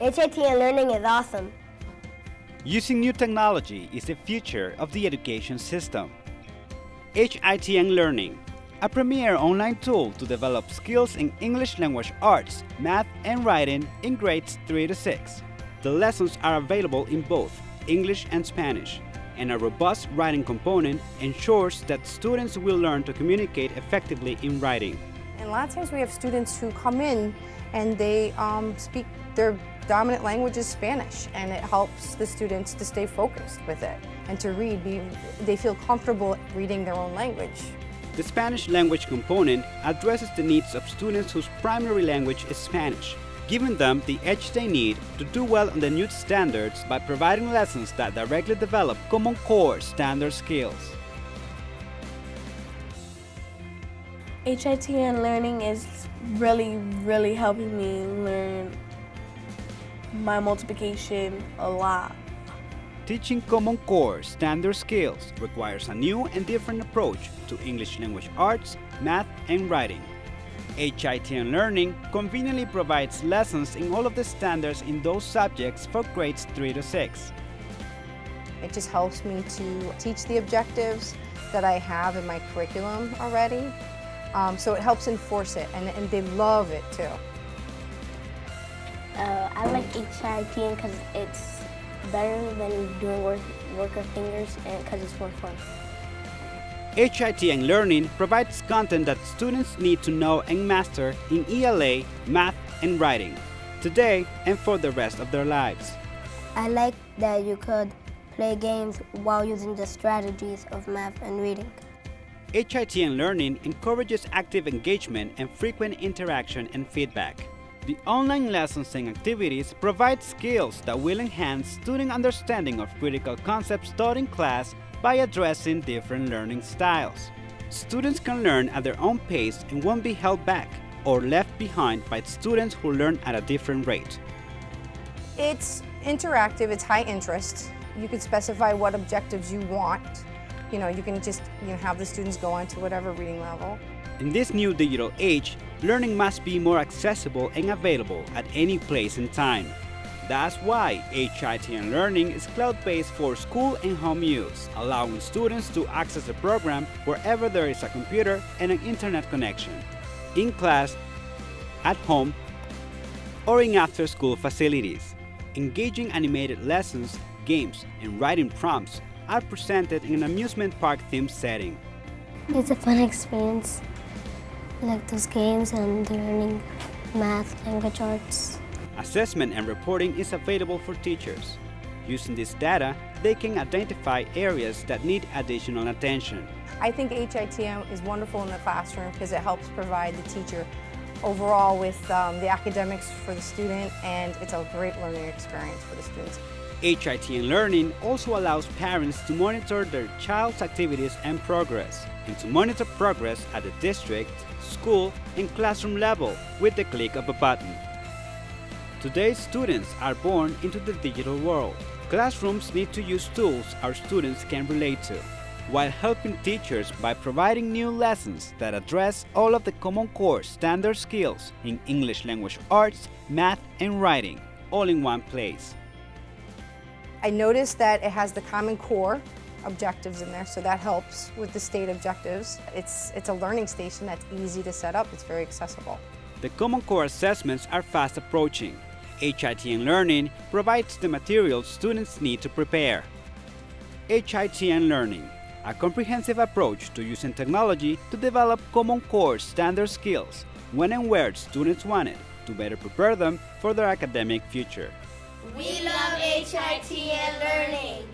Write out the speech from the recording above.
HITN Learning is awesome. Using new technology is the future of the education system. HITN Learning, a premier online tool to develop skills in English language arts, math, and writing in grades 3 to 6. The lessons are available in both English and Spanish, and a robust writing component ensures that students will learn to communicate effectively in writing. And a lot of times we have students who come in and they speak their dominant language is Spanish, and it helps the students to stay focused with it and to read. They feel comfortable reading their own language. The Spanish language component addresses the needs of students whose primary language is Spanish, giving them the edge they need to do well on the new standards by providing lessons that directly develop Common Core Standard skills. HITN Learning is really helping me learn my multiplication a lot. Teaching Common Core Standard skills requires a new and different approach to English language arts, math, and writing. HITN Learning conveniently provides lessons in all of the standards in those subjects for grades 3 to 6. It just helps me to teach the objectives that I have in my curriculum already. So it helps enforce it, and they love it too. I like HITN because it's better than doing work of fingers, and because it's more fun. HITN Learning provides content that students need to know and master in ELA, math, and writing, today and for the rest of their lives. I like that you could play games while using the strategies of math and reading. HITN Learning encourages active engagement and frequent interaction and feedback. The online lessons and activities provide skills that will enhance student understanding of critical concepts taught in class by addressing different learning styles. Students can learn at their own pace and won't be held back or left behind by students who learn at a different rate. It's interactive, it's high interest. You can specify what objectives you want. You know, you can just have the students go on to whatever reading level. In this new digital age, learning must be more accessible and available at any place and time. That's why HITN Learning is cloud-based for school and home use, allowing students to access the program wherever there is a computer and an internet connection, in class, at home, or in after-school facilities. Engaging animated lessons, games, and writing prompts are presented in an amusement park-themed setting. It's a fun experience. I like those games and learning math, language arts. Assessment and reporting is available for teachers. Using this data, they can identify areas that need additional attention. I think HITN is wonderful in the classroom because it helps provide the teacher overall with the academics for the student, and it's a great learning experience for the students. HITN Learning also allows parents to monitor their child's activities and progress, and to monitor progress at the district, school, and classroom level with the click of a button. Today's students are born into the digital world. Classrooms need to use tools our students can relate to, while helping teachers by providing new lessons that address all of the Common Core Standard skills in English language arts, math, and writing, all in one place. I noticed that it has the Common Core objectives in there, so that helps with the state objectives. It's a learning station that's easy to set up. It's very accessible. The Common Core assessments are fast approaching. HITN Learning provides the materials students need to prepare. HITN Learning, a comprehensive approach to using technology to develop Common Core Standard skills when and where students want it to better prepare them for their academic future. We love HITN Learning!